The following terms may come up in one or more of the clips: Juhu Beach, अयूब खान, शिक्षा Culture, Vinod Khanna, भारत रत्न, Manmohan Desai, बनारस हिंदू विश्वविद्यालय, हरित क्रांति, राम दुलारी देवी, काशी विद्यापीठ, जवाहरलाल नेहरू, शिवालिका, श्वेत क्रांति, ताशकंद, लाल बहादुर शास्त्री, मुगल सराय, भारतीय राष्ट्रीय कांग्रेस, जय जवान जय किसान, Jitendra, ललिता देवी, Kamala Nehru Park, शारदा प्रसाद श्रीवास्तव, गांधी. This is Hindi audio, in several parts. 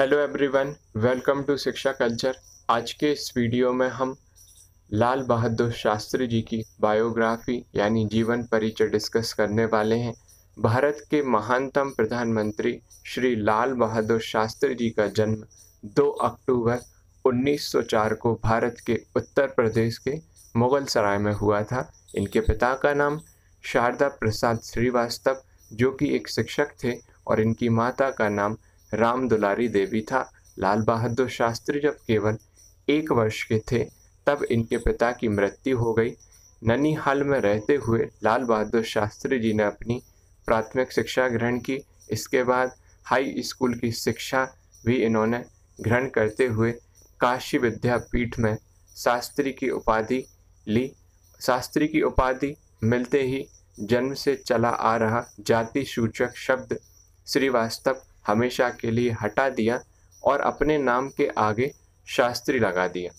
Hello everyone, welcome to Shiksha culture. आज के इस वीडियो में हम लाल बहादुर शास्त्री जी की बायोग्राफी यानी जीवन परिचय डिस्कस करने वाले हैं। भारत के महानतम प्रधानमंत्री श्री लाल बहादुर शास्त्री जी का जन्म 2 अक्टूबर 1904 को भारत के उत्तर प्रदेश के मुगल सराय में हुआ था। इनके पिता का नाम शारदा प्रसाद श्रीवास्तव जो कि एक शिक्षक थे और इनकी माता का नाम राम दुलारी देवी था। लाल बहादुर शास्त्री जब केवल 1 वर्ष के थे तब इनके पिता की मृत्यु हो गई। ननिहाल में रहते हुए लाल बहादुर शास्त्री जी ने अपनी प्राथमिक शिक्षा ग्रहण की। इसके बाद हाई स्कूल की शिक्षा भी इन्होंने ग्रहण करते हुए काशी विद्यापीठ में शास्त्री की उपाधि ली। शास्त्री की उपाधि मिलते ही जन्म से चला आ रहा जाति सूचक शब्द श्रीवास्तव हमेशा के लिए हटा दिया और अपने नाम के आगे शास्त्री लगा दिया।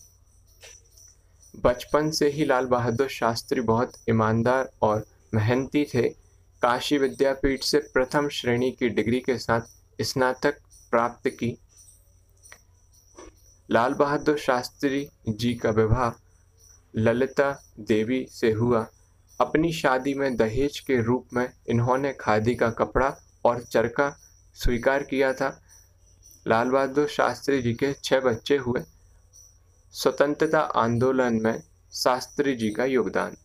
बचपन से ही लाल बहादुर शास्त्री बहुत ईमानदार और मेहनती थे। काशी विद्यापीठ से प्रथम श्रेणी की डिग्री के साथ स्नातक प्राप्त की। लाल बहादुर शास्त्री जी का विवाह ललिता देवी से हुआ। अपनी शादी में दहेज के रूप में इन्होंने खादी का कपड़ा और चरखा स्वीकार किया था। लाल बहादुर शास्त्री जी के 6 बच्चे हुए। स्वतंत्रता आंदोलन में शास्त्री जी का योगदान।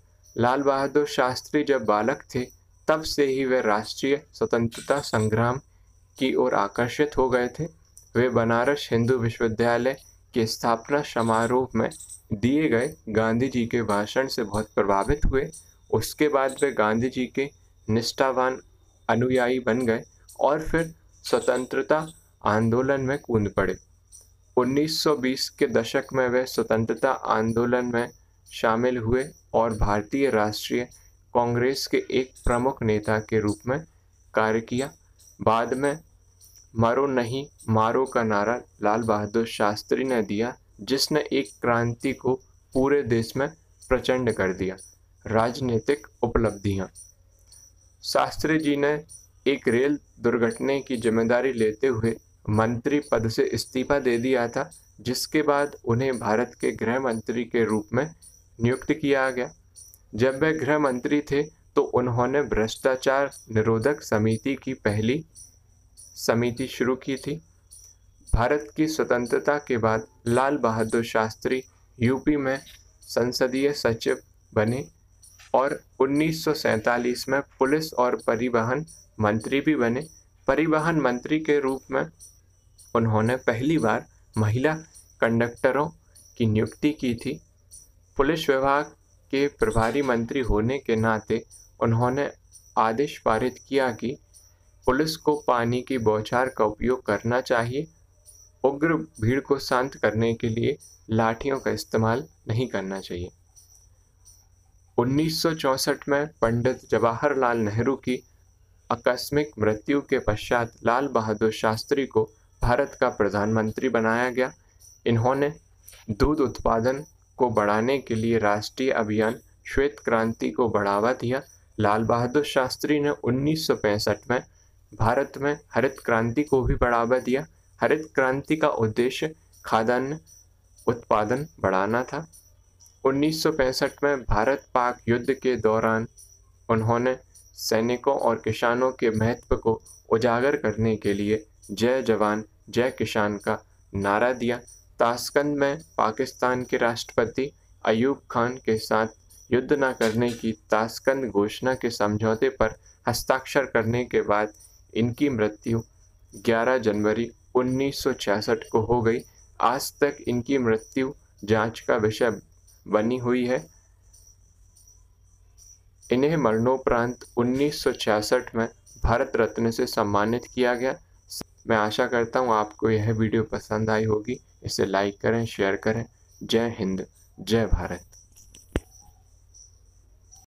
लाल बहादुर शास्त्री जब बालक थे तब से ही वे राष्ट्रीय स्वतंत्रता संग्राम की ओर आकर्षित हो गए थे। वे बनारस हिंदू विश्वविद्यालय के स्थापना समारोह में दिए गए गांधी जी के भाषण से बहुत प्रभावित हुए। उसके बाद वे गांधी जी के निष्ठावान अनुयायी बन गए और फिर स्वतंत्रता आंदोलन में कूद पड़े। 1920 के दशक में वे स्वतंत्रता आंदोलन में शामिल हुए और भारतीय राष्ट्रीय कांग्रेस के एक प्रमुख नेता के रूप में कार्य किया। बाद में मरो नहीं मारो का नारा लाल बहादुर शास्त्री ने दिया, जिसने एक क्रांति को पूरे देश में प्रचंड कर दिया। राजनीतिक उपलब्धियां। शास्त्री जी ने एक रेल दुर्घटना की जिम्मेदारी लेते हुए मंत्री पद से इस्तीफा दे दिया था, जिसके बाद उन्हें भारत के गृह मंत्री के रूप में नियुक्त किया गया। जब वे गृह मंत्री थे तो उन्होंने भ्रष्टाचार निरोधक समिति की पहली समिति शुरू की थी। भारत की स्वतंत्रता के बाद लाल बहादुर शास्त्री यूपी में संसदीय सचिव बने और 1947 में पुलिस और परिवहन मंत्री भी बने। परिवहन मंत्री के रूप में उन्होंने पहली बार महिला कंडक्टरों की नियुक्ति की थी। पुलिस विभाग के प्रभारी मंत्री होने के नाते उन्होंने आदेश पारित किया कि पुलिस को पानी की बौछार का उपयोग करना चाहिए, उग्र भीड़ को शांत करने के लिए लाठियों का इस्तेमाल नहीं करना चाहिए। 1964 में पंडित जवाहरलाल नेहरू की आकस्मिक मृत्यु के पश्चात लाल बहादुर शास्त्री को भारत का प्रधानमंत्री बनाया गया। इन्होंने दूध उत्पादन को बढ़ाने के लिए राष्ट्रीय अभियान श्वेत क्रांति को बढ़ावा दिया। लाल बहादुर शास्त्री ने 1965 में भारत में हरित क्रांति को भी बढ़ावा दिया। हरित क्रांति का उद्देश्य खाद्यान्न उत्पादन बढ़ाना था। 1965 में भारत पाक युद्ध के दौरान उन्होंने सैनिकों और किसानों के महत्व को उजागर करने के लिए जय जवान जय किसान का नारा दिया। ताशकंद में पाकिस्तान के राष्ट्रपति अयूब खान के साथ युद्ध न करने की ताशकंद घोषणा के समझौते पर हस्ताक्षर करने के बाद इनकी मृत्यु 11 जनवरी 1966 को हो गई। आज तक इनकी मृत्यु जांच का विषय बनी हुई है। इन्हें मरणोपरांत 1966 में भारत रत्न से सम्मानित किया गया। मैं आशा करता हूँ आपको यह वीडियो पसंद आई होगी। इसे लाइक करें, शेयर करें। जय हिंद, जय भारत।